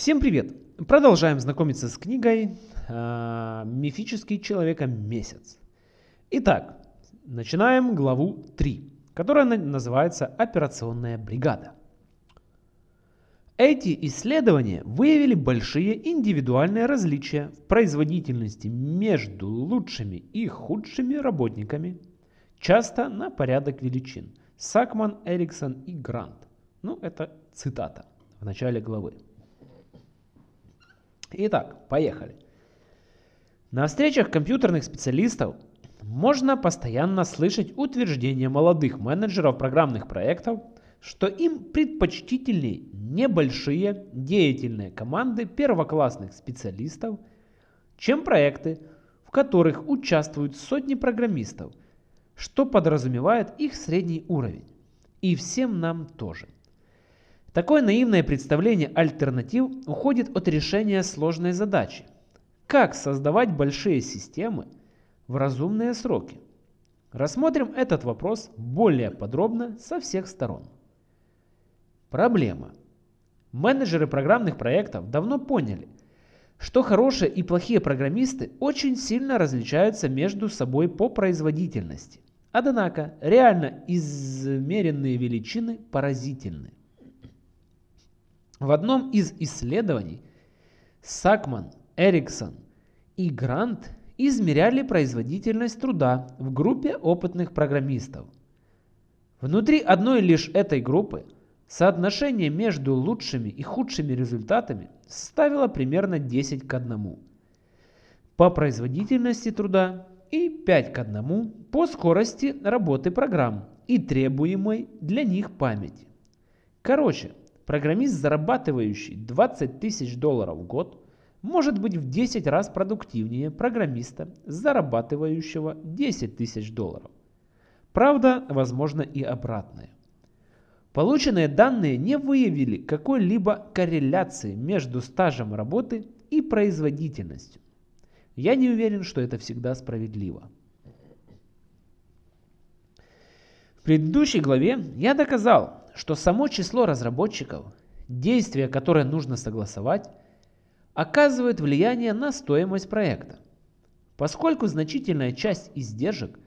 Всем привет! Продолжаем знакомиться с книгой «Мифический человеко-месяц». Итак, начинаем главу 3, которая называется «Операционная бригада». Эти исследования выявили большие индивидуальные различия в производительности между лучшими и худшими работниками, часто на порядок величин. Сакман, Эриксон и Грант. Ну, это цитата в начале главы. Итак, поехали. На встречах компьютерных специалистов можно постоянно слышать утверждения молодых менеджеров программных проектов, что им предпочтительнее небольшие деятельные команды первоклассных специалистов, чем проекты, в которых участвуют сотни программистов, что подразумевает их средний уровень. И всем нам тоже. Такое наивное представление альтернатив уходит от решения сложной задачи. Как создавать большие системы в разумные сроки? Рассмотрим этот вопрос более подробно со всех сторон. Проблема. Менеджеры программных проектов давно поняли, что хорошие и плохие программисты очень сильно различаются между собой по производительности. Однако реально измеренные величины поразительны. В одном из исследований Сакман, Эриксон и Грант измеряли производительность труда в группе опытных программистов. Внутри одной лишь этой группы соотношение между лучшими и худшими результатами составило примерно 10 к 1 по производительности труда и 5 к 1 по скорости работы программ и требуемой для них памяти. Короче, программист, зарабатывающий 20 тысяч долларов в год, может быть в 10 раз продуктивнее программиста, зарабатывающего 10 тысяч долларов. Правда, возможно и обратное. Полученные данные не выявили какой-либо корреляции между стажем работы и производительностью. Я не уверен, что это всегда справедливо. В предыдущей главе я доказал, что само число разработчиков, действия, которые нужно согласовать, оказывает влияние на стоимость проекта, поскольку значительная часть издержек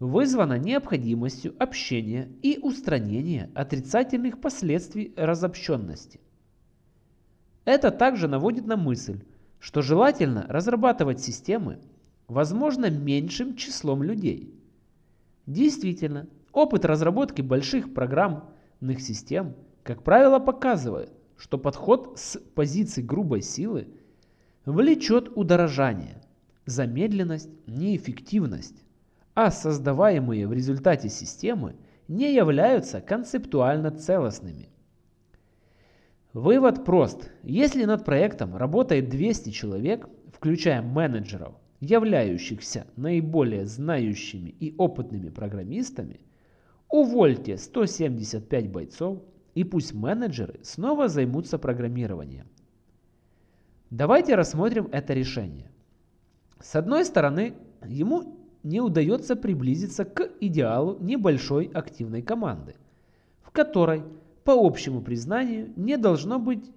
вызвана необходимостью общения и устранения отрицательных последствий разобщенности. Это также наводит на мысль, что желательно разрабатывать системы, возможно, меньшим числом людей. Действительно, опыт разработки больших программных систем, как правило, показывает, что подход с позиции грубой силы влечет удорожание, замедленность, неэффективность, а создаваемые в результате системы не являются концептуально целостными. Вывод прост. Если над проектом работает 200 человек, включая менеджеров, являющихся наиболее знающими и опытными программистами, увольте 175 бойцов, и пусть менеджеры снова займутся программированием. Давайте рассмотрим это решение. С одной стороны, ему не удается приблизиться к идеалу небольшой активной команды, в которой, по общему признанию, не должно быть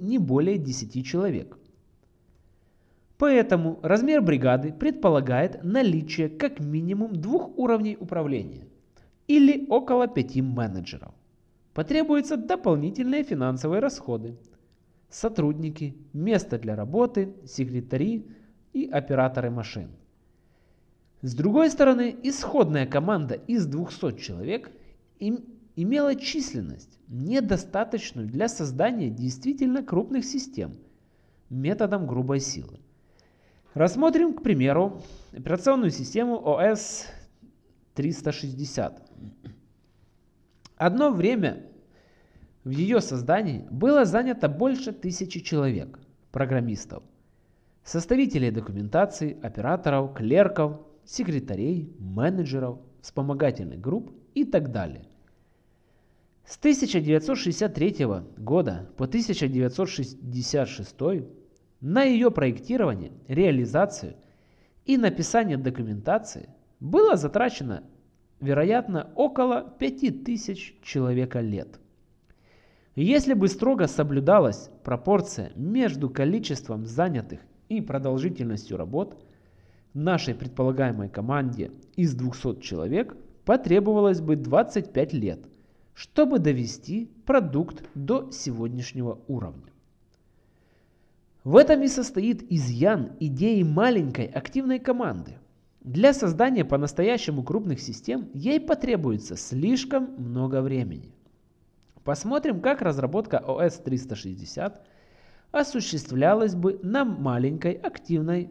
не более 10 человек. Поэтому размер бригады предполагает наличие как минимум 2 уровней управления или около 5 менеджеров. Потребуются дополнительные финансовые расходы, сотрудники, место для работы, секретари и операторы машин. С другой стороны, исходная команда из 200 человек имела численность, недостаточную для создания действительно крупных систем методом грубой силы. Рассмотрим, к примеру, операционную систему OS 360. Одно время в ее создании было занято больше 1000 человек, программистов, составителей документации, операторов, клерков, секретарей, менеджеров, вспомогательных групп и так далее. С 1963 года по 1966 на ее проектирование, реализацию и написание документации было затрачено, вероятно, около 5000 человека лет. Если бы строго соблюдалась пропорция между количеством занятых и продолжительностью работ, нашей предполагаемой команде из 200 человек потребовалось бы 25 лет, чтобы довести продукт до сегодняшнего уровня. В этом и состоит изъян идеи маленькой активной команды. Для создания по-настоящему крупных систем ей потребуется слишком много времени. Посмотрим, как разработка OS 360 осуществлялась бы маленькой активной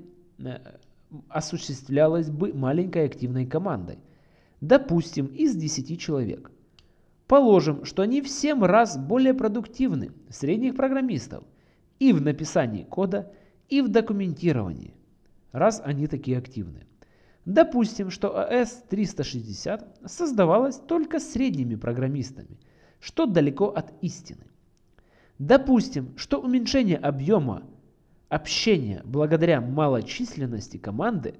командой. Допустим, из 10 человек. Положим, что они в 7 раз более продуктивны средних программистов и в написании кода, и в документировании, раз они такие активны. Допустим, что OS 360 создавалась только средними программистами, что далеко от истины. Допустим, что уменьшение объема общения благодаря малочисленности команды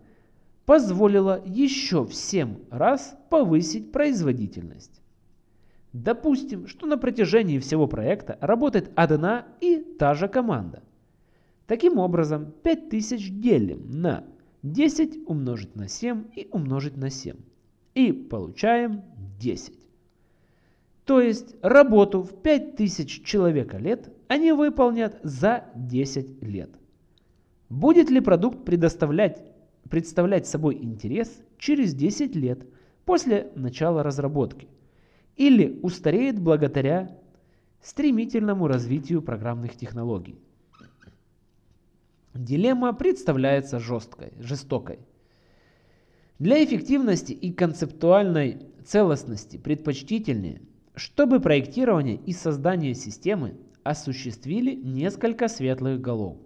позволило еще в 7 раз повысить производительность. Допустим, что на протяжении всего проекта работает одна и та же команда. Таким образом, 5000 делим на 10 умножить на 7 и умножить на 7. И получаем 10. То есть работу в 5000 человека лет они выполнят за 10 лет. Будет ли продукт представлять собой интерес через 10 лет после начала разработки? Или устареет благодаря стремительному развитию программных технологий? Дилемма представляется жестокой. Для эффективности и концептуальной целостности предпочтительнее, чтобы проектирование и создание системы осуществили несколько светлых голов.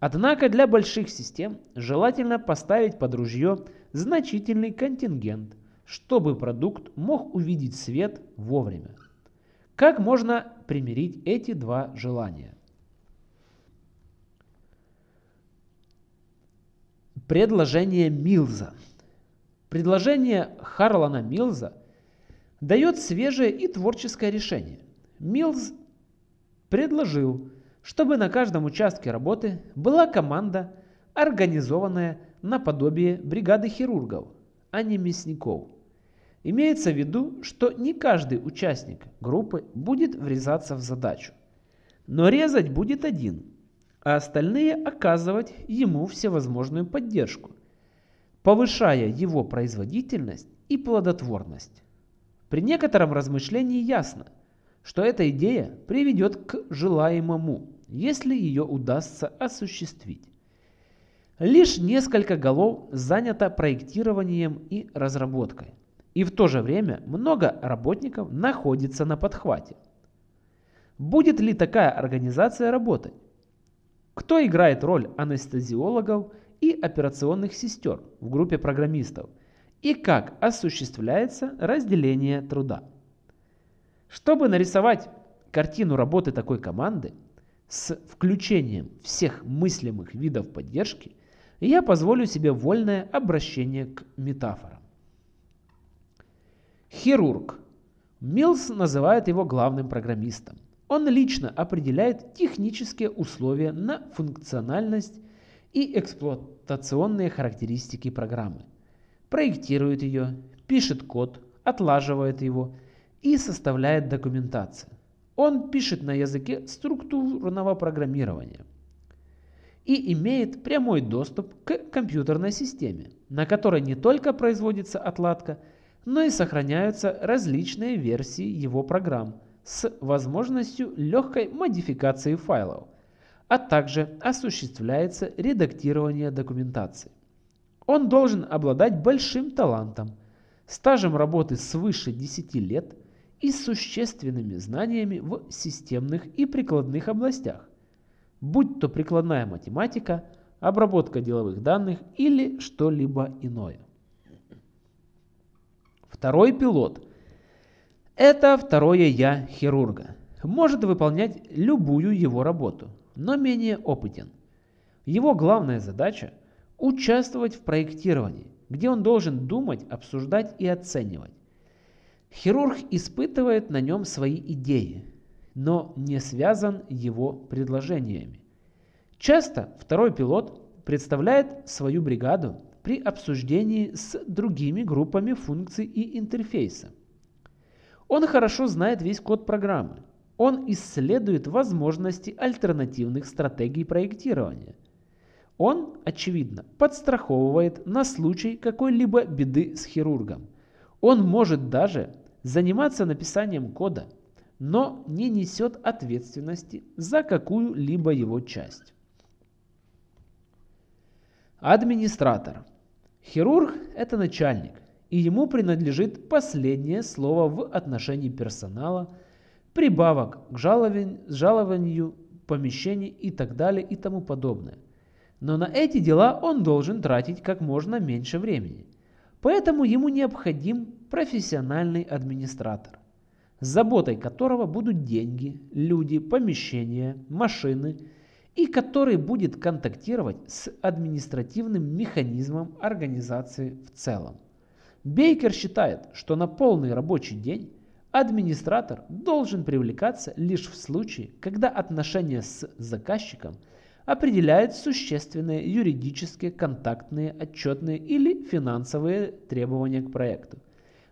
Однако для больших систем желательно поставить под ружье значительный контингент, чтобы продукт мог увидеть свет вовремя. Как можно примирить эти два желания? Предложение Миллза. Предложение Харлана Миллза дает свежее и творческое решение. Миллз предложил, чтобы на каждом участке работы была команда, организованная наподобие бригады хирургов, а не мясников. Имеется в виду, что не каждый участник группы будет врезаться в задачу, но резать будет один, а остальные оказывать ему всевозможную поддержку, повышая его производительность и плодотворность. При некотором размышлении ясно, что эта идея приведет к желаемому, если ее удастся осуществить. Лишь несколько голов занято проектированием и разработкой, и в то же время много работников находится на подхвате. Будет ли такая организация работать? Кто играет роль анестезиологов и операционных сестер в группе программистов? И как осуществляется разделение труда? Чтобы нарисовать картину работы такой команды с включением всех мыслимых видов поддержки, я позволю себе вольное обращение к метафорам. Хирург. Миллз называет его главным программистом. Он лично определяет технические условия на функциональность и эксплуатационные характеристики программы, проектирует ее, пишет код, отлаживает его и составляет документацию. Он пишет на языке структурного программирования и имеет прямой доступ к компьютерной системе, на которой не только производится отладка, но и сохраняются различные версии его программ с возможностью легкой модификации файлов, а также осуществляется редактирование документации. Он должен обладать большим талантом, стажем работы свыше 10 лет и существенными знаниями в системных и прикладных областях, будь то прикладная математика, обработка деловых данных или что-либо иное. Второй пилот. Это второе «я» хирурга. Может выполнять любую его работу, но менее опытен. Его главная задача – участвовать в проектировании, где он должен думать, обсуждать и оценивать. Хирург испытывает на нем свои идеи. но не связан его предложениями. Часто второй пилот представляет свою бригаду при обсуждении с другими группами функций и интерфейса. Он хорошо знает весь код программы. Он исследует возможности альтернативных стратегий проектирования. Он, очевидно, подстраховывает на случай какой-либо беды с хирургом. Он может даже заниматься написанием кода, но не несет ответственности за какую-либо его часть. Администратор. Хирург – это начальник, и ему принадлежит последнее слово в отношении персонала, прибавок к жалованию, помещений и так далее и тому подобное. Но на эти дела он должен тратить как можно меньше времени. Поэтому ему необходим профессиональный администратор, заботой которого будут деньги, люди, помещения, машины, и который будет контактировать с административным механизмом организации в целом. Бейкер считает, что на полный рабочий день администратор должен привлекаться лишь в случае, когда отношения с заказчиком определяют существенные юридические, контактные, отчетные или финансовые требования к проекту.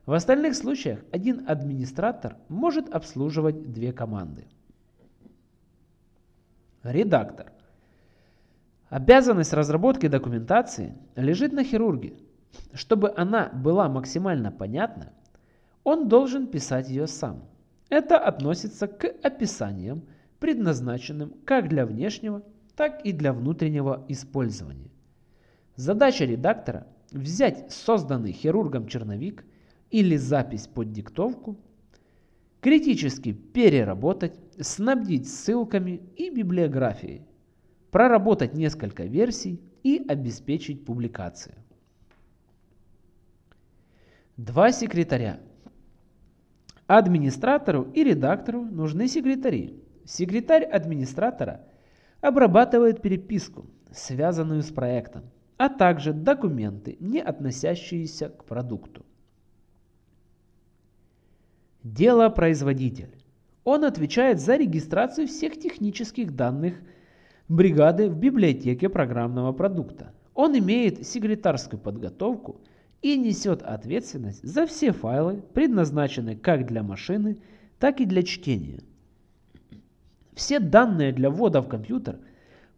В остальных случаях один администратор может обслуживать две команды. Редактор. Обязанность разработки документации лежит на хирурге. Чтобы она была максимально понятна, он должен писать ее сам. Это относится к описаниям, предназначенным как для внешнего, так и для внутреннего использования. Задача редактора – взять созданный хирургом черновик или запись под диктовку, критически переработать, снабдить ссылками и библиографией, проработать несколько версий и обеспечить публикацию. Два секретаря. Администратору и редактору нужны секретари. Секретарь администратора обрабатывает переписку, связанную с проектом, а также документы, не относящиеся к продукту. Делопроизводитель. Он отвечает за регистрацию всех технических данных бригады в библиотеке программного продукта. Он имеет секретарскую подготовку и несет ответственность за все файлы, предназначенные как для машины, так и для чтения. Все данные для ввода в компьютер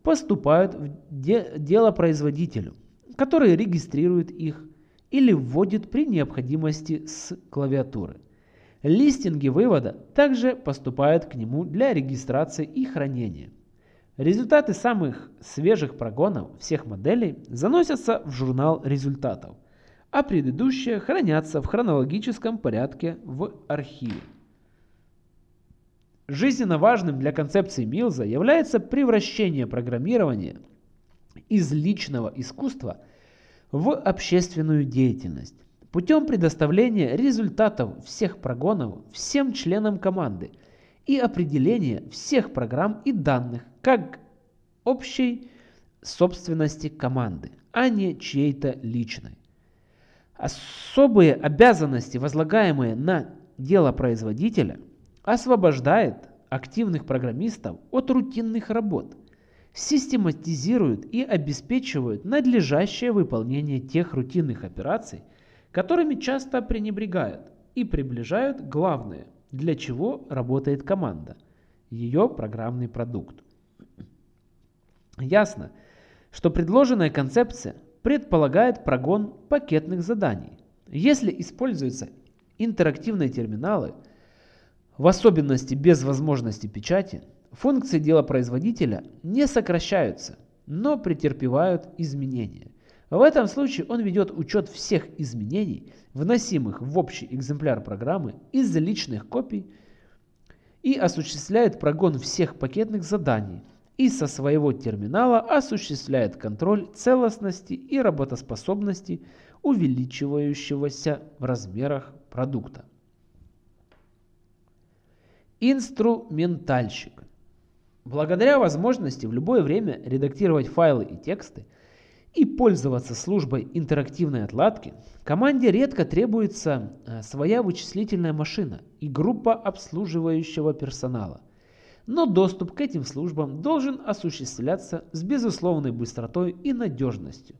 поступают в делопроизводителю, который регистрирует их или вводит при необходимости с клавиатуры. Листинги вывода также поступают к нему для регистрации и хранения. Результаты самых свежих прогонов всех моделей заносятся в журнал результатов, а предыдущие хранятся в хронологическом порядке в архиве. Жизненно важным для концепции Миллза является превращение программирования из личного искусства в общественную деятельность путем предоставления результатов всех прогонов всем членам команды и определения всех программ и данных как общей собственности команды, а не чьей-то личной. Особые обязанности, возлагаемые на делопроизводителя, освобождает активных программистов от рутинных работ, систематизирует и обеспечивает надлежащее выполнение тех рутинных операций, которыми часто пренебрегают, и приближают главное, для чего работает команда, ее программный продукт. Ясно, что предложенная концепция предполагает прогон пакетных заданий. Если используются интерактивные терминалы, в особенности без возможности печати, функции делопроизводителя не сокращаются, но претерпевают изменения. В этом случае он ведет учет всех изменений, вносимых в общий экземпляр программы из личных копий, и осуществляет прогон всех пакетных заданий, и со своего терминала осуществляет контроль целостности и работоспособности увеличивающегося в размерах продукта. Инструментальщик. Благодаря возможности в любое время редактировать файлы и тексты и пользоваться службой интерактивной отладки, команде редко требуется своя вычислительная машина и группа обслуживающего персонала. но доступ к этим службам должен осуществляться с безусловной быстротой и надежностью.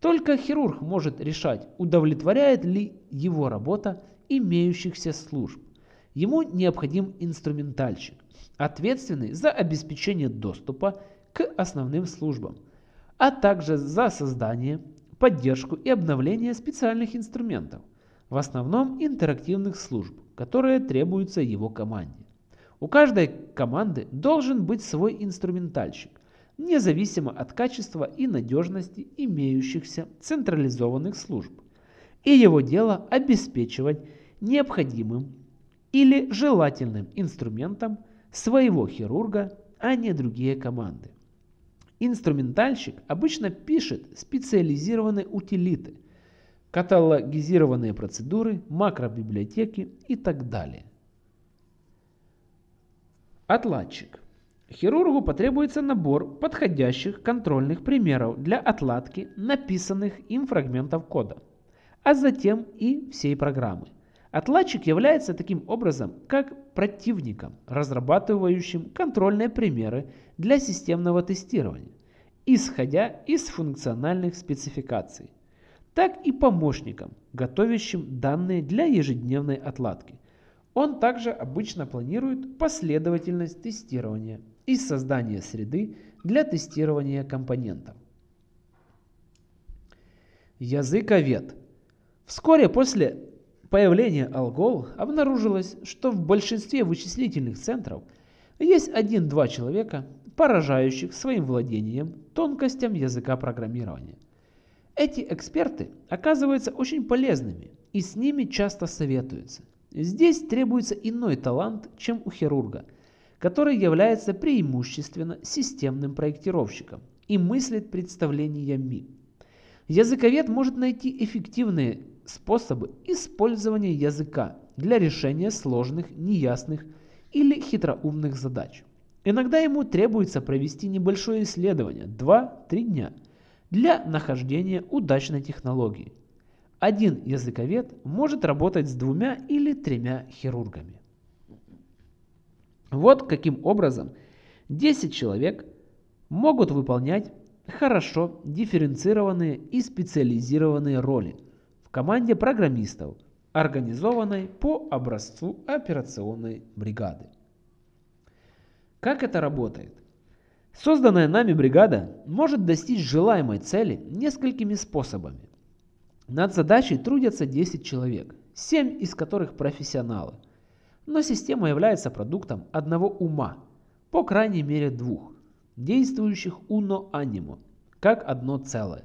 Только хирург может решать, удовлетворяет ли его работа имеющихся служб. Ему необходим инструментальщик, ответственный за обеспечение доступа к основным службам, а также за создание, поддержку и обновление специальных инструментов, в основном интерактивных служб, которые требуются его команде. У каждой команды должен быть свой инструментальщик, независимо от качества и надежности имеющихся централизованных служб, и его дело обеспечивать необходимым или желательным инструментом своего хирурга, а не другие команды. Инструментальщик обычно пишет специализированные утилиты, каталогизированные процедуры, макробиблиотеки и так далее. Отладчик. Хирургу потребуется набор подходящих контрольных примеров для отладки написанных им фрагментов кода, а затем и всей программы. Отладчик является таким образом, как противником, разрабатывающим контрольные примеры для системного тестирования, исходя из функциональных спецификаций, так и помощником, готовящим данные для ежедневной отладки. Он также обычно планирует последовательность тестирования и создание среды для тестирования компонентов. Языковед. Вскоре после появления Алгол обнаружилось, что в большинстве вычислительных центров есть 1-2 человека, поражающих своим владением тонкостям языка программирования. Эти эксперты оказываются очень полезными и с ними часто советуются. Здесь требуется иной талант, чем у хирурга, который является преимущественно системным проектировщиком и мыслит представлениями. Языковед может найти эффективные способы использования языка для решения сложных, неясных или хитроумных задач. Иногда ему требуется провести небольшое исследование 2-3 дня для нахождения удачной технологии. Один языковед может работать с 2 или 3 хирургами. Вот каким образом 10 человек могут выполнять хорошо дифференцированные и специализированные роли в команде программистов, организованной по образцу операционной бригады. Как это работает? Созданная нами бригада может достичь желаемой цели несколькими способами. Над задачей трудятся 10 человек, 7 из которых профессионалы. Но система является продуктом одного ума, по крайней мере 2, действующих уно анимо, как одно целое.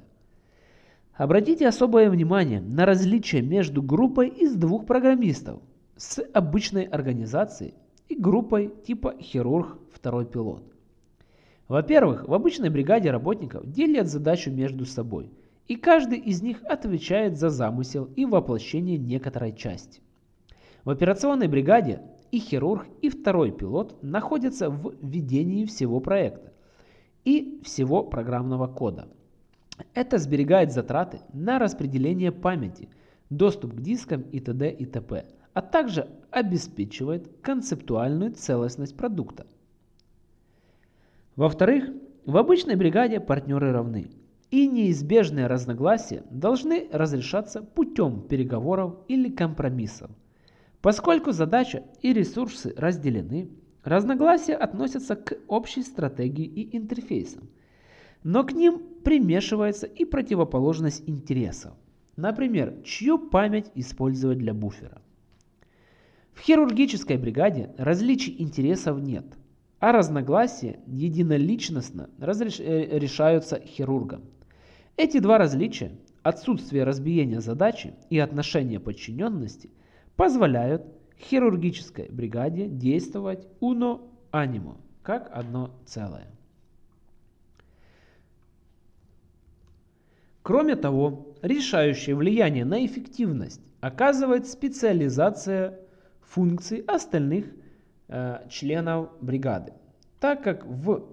Обратите особое внимание на различия между группой из 2 программистов с обычной организацией и группой типа хирург, второй пилот. Во-первых, в обычной бригаде работников делят задачу между собой, и каждый из них отвечает за замысел и воплощение некоторой части. В операционной бригаде и хирург, и второй пилот находятся в ведении всего проекта и всего программного кода. Это сберегает затраты на распределение памяти, доступ к дискам и т.д. и т.п., а также обеспечивает концептуальную целостность продукта. Во-вторых, в обычной бригаде партнеры равны, и неизбежные разногласия должны разрешаться путем переговоров или компромиссов. Поскольку задача и ресурсы разделены, разногласия относятся к общей стратегии и интерфейсам, но к ним примешивается и противоположность интересов. Например, чью память использовать для буфера. В хирургической бригаде различий интересов нет, а разногласия единоличностно решаются хирургом. Эти 2 различия, отсутствие разбиения задачи и отношение подчиненности, позволяют хирургической бригаде действовать уно анимо, как одно целое. Кроме того, решающее влияние на эффективность оказывает специализация функций остальных членов бригады, так как в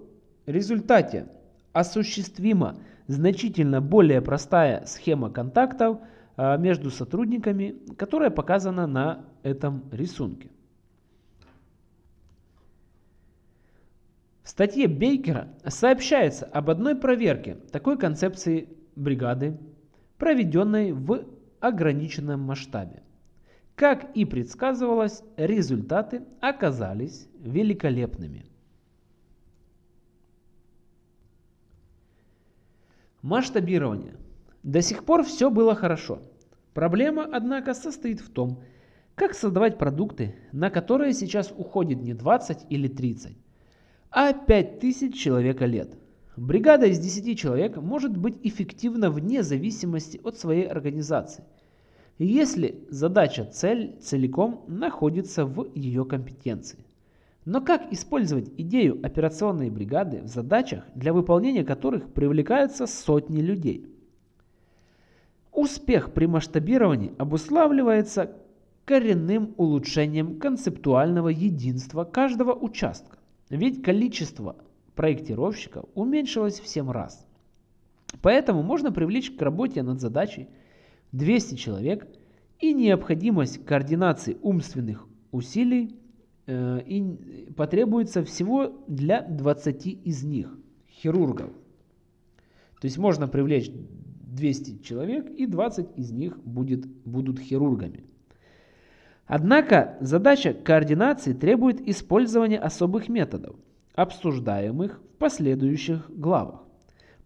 результате осуществима значительно более простая схема контактов между сотрудниками, которая показана на этом рисунке. В статье Бейкера сообщается об одной проверке такой концепции бригады, проведенной в ограниченном масштабе. Как и предсказывалось, результаты оказались великолепными. Масштабирование. До сих пор все было хорошо. Проблема, однако, состоит в том, как создавать продукты, на которые сейчас уходит не 20 или 30, а 5000 человека лет. Бригада из 10 человек может быть эффективна вне зависимости от своей организации, если задача-цель целиком находится в ее компетенции. Но как использовать идею операционной бригады в задачах, для выполнения которых привлекаются сотни людей? Успех при масштабировании обуславливается коренным улучшением концептуального единства каждого участка, ведь количество проектировщиков уменьшилось в 7 раз. Поэтому можно привлечь к работе над задачей 200 человек, и необходимость координации умственных усилий и потребуется всего для 20 из них, хирургов. То есть можно привлечь 200 человек, и 20 из них будут хирургами. Однако задача координации требует использования особых методов, обсуждаемых в последующих главах.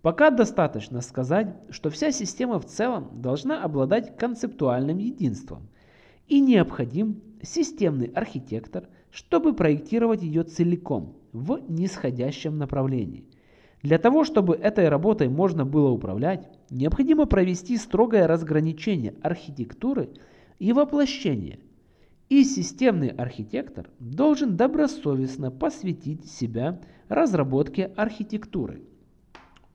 Пока достаточно сказать, что вся система в целом должна обладать концептуальным единством, и необходим системный архитектор, чтобы проектировать ее целиком в нисходящем направлении. Для того, чтобы этой работой можно было управлять, необходимо провести строгое разграничение архитектуры и воплощения. И системный архитектор должен добросовестно посвятить себя разработке архитектуры.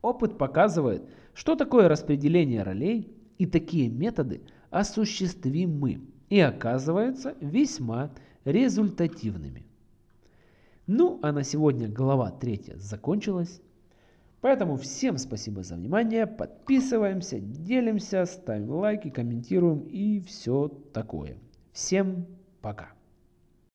Опыт показывает, что такое распределение ролей и такие методы осуществимы и оказываются весьма результативными. Ну, а на сегодня глава 3 закончилась. Поэтому всем спасибо за внимание. Подписываемся, делимся, ставим лайки, комментируем и все такое. Всем пока.